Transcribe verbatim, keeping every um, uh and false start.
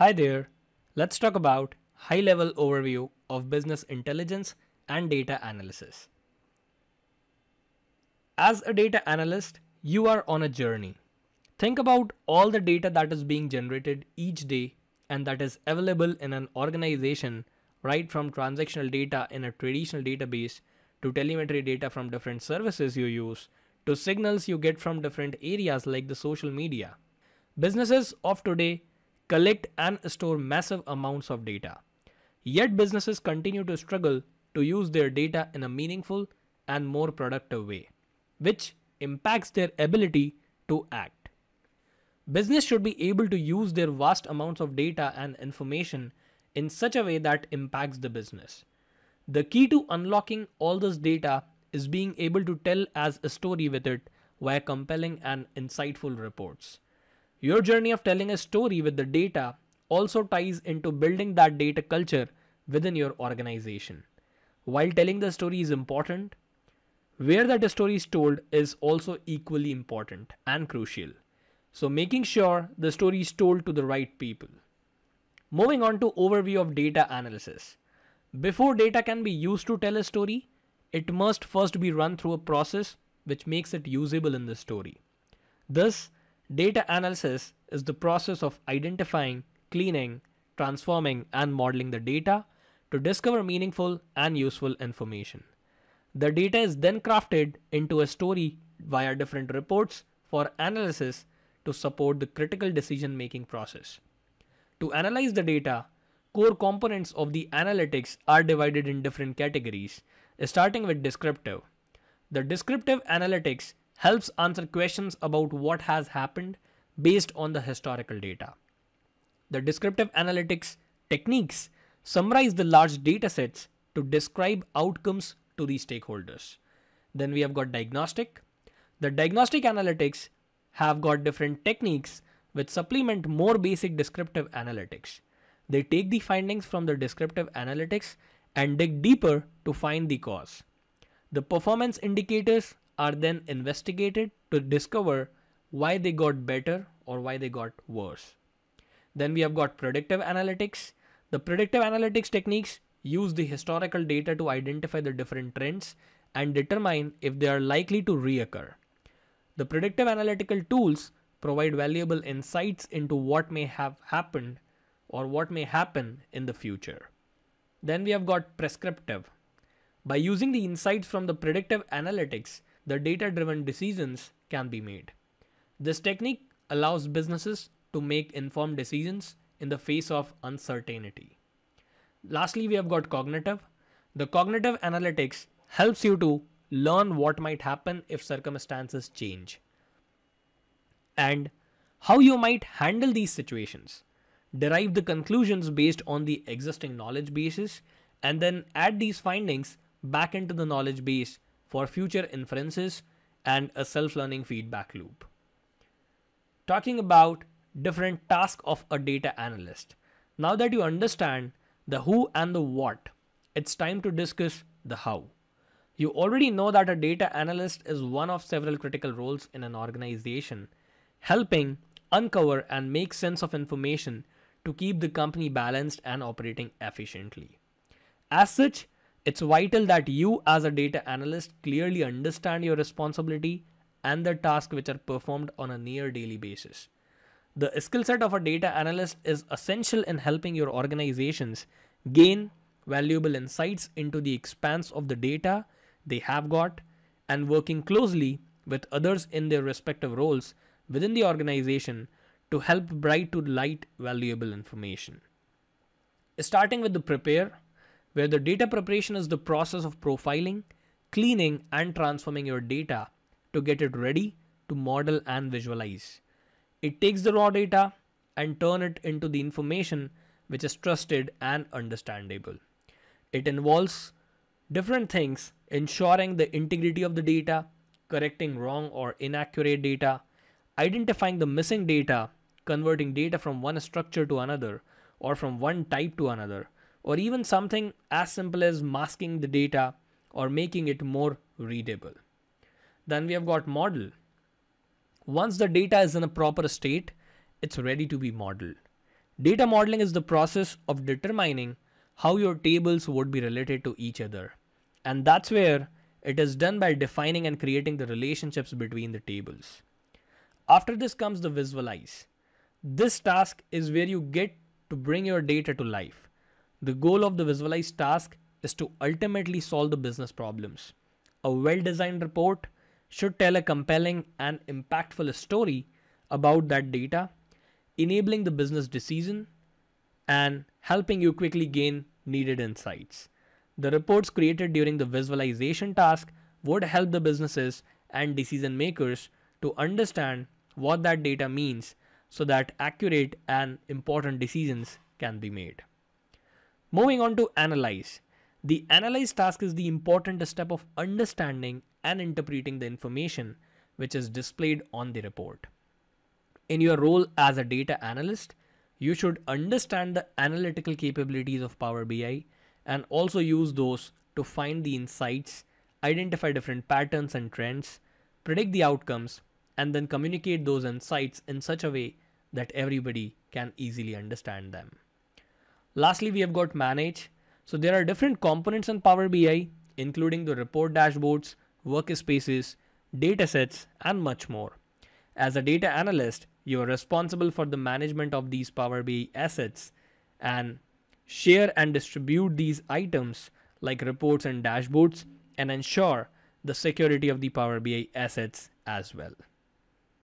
Hi there, let's talk about high-level overview of business intelligence and data analysis. As a data analyst, you are on a journey. Think about all the data that is being generated each day and that is available in an organization, right from transactional data in a traditional database to telemetry data from different services you use to signals you get from different areas like the social media. Businesses of today collect and store massive amounts of data. Yet businesses continue to struggle to use their data in a meaningful and more productive way, which impacts their ability to act. Business should be able to use their vast amounts of data and information in such a way that impacts the business. The key to unlocking all this data is being able to tell as a story with it via compelling and insightful reports. Your journey of telling a story with the data also ties into building that data culture within your organization. While telling the story is important, where that story is told is also equally important and crucial. So making sure the story is told to the right people. Moving on to overview of data analysis. Before data can be used to tell a story, it must first be run through a process which makes it usable in the story. Thus, data analysis is the process of identifying, cleaning, transforming, and modeling the data to discover meaningful and useful information. The data is then crafted into a story via different reports for analysis to support the critical decision-making process. To analyze the data, core components of the analytics are divided in different categories, starting with descriptive. The descriptive analytics helps answer questions about what has happened based on the historical data. The descriptive analytics techniques summarize the large datasets to describe outcomes to the stakeholders. Then we have got diagnostic. The diagnostic analytics have got different techniques which supplement more basic descriptive analytics. They take the findings from the descriptive analytics and dig deeper to find the cause. The performance indicators are then investigated to discover why they got better or why they got worse. Then we have got predictive analytics. The predictive analytics techniques use the historical data to identify the different trends and determine if they are likely to reoccur. The predictive analytical tools provide valuable insights into what may have happened or what may happen in the future. Then we have got prescriptive. By using the insights from the predictive analytics, the data-driven decisions can be made. This technique allows businesses to make informed decisions in the face of uncertainty. Lastly, we have got cognitive. The cognitive analytics helps you to learn what might happen if circumstances change and how you might handle these situations. Derive the conclusions based on the existing knowledge bases and then add these findings back into the knowledge base for future inferences and a self-learning feedback loop. Talking about different tasks of a data analyst. Now that you understand the who and the what, it's time to discuss the how. You already know that a data analyst is one of several critical roles in an organization, helping uncover and make sense of information to keep the company balanced and operating efficiently. As such, it's vital that you as a data analyst clearly understand your responsibility and the tasks which are performed on a near daily basis. The skill set of a data analyst is essential in helping your organizations gain valuable insights into the expanse of the data they have got and working closely with others in their respective roles within the organization to help bring to light valuable information. Starting with the prepare, where the data preparation is the process of profiling, cleaning, and transforming your data to get it ready to model and visualize. It takes the raw data and turn it into the information which is trusted and understandable. It involves different things, ensuring the integrity of the data, correcting wrong or inaccurate data, identifying the missing data, converting data from one structure to another or from one type to another, or even something as simple as masking the data or making it more readable. Then we have got model. Once the data is in a proper state, it's ready to be modeled. Data modeling is the process of determining how your tables would be related to each other. And that's where it is done by defining and creating the relationships between the tables. After this comes the visualize. This task is where you get to bring your data to life. The goal of the visualize task is to ultimately solve the business problems. A well-designed report should tell a compelling and impactful story about that data, enabling the business decision and helping you quickly gain needed insights. The reports created during the visualization task would help the businesses and decision makers to understand what that data means so that accurate and important decisions can be made. Moving on to analyze. The analyze task is the important step of understanding and interpreting the information which is displayed on the report. In your role as a data analyst, you should understand the analytical capabilities of Power B I and also use those to find the insights, identify different patterns and trends, predict the outcomes, and then communicate those insights in such a way that everybody can easily understand them. Lastly, we have got manage. So there are different components in Power B I, including the report dashboards, workspaces, datasets, and much more. As a data analyst, you are responsible for the management of these Power B I assets and share and distribute these items like reports and dashboards and ensure the security of the Power B I assets as well.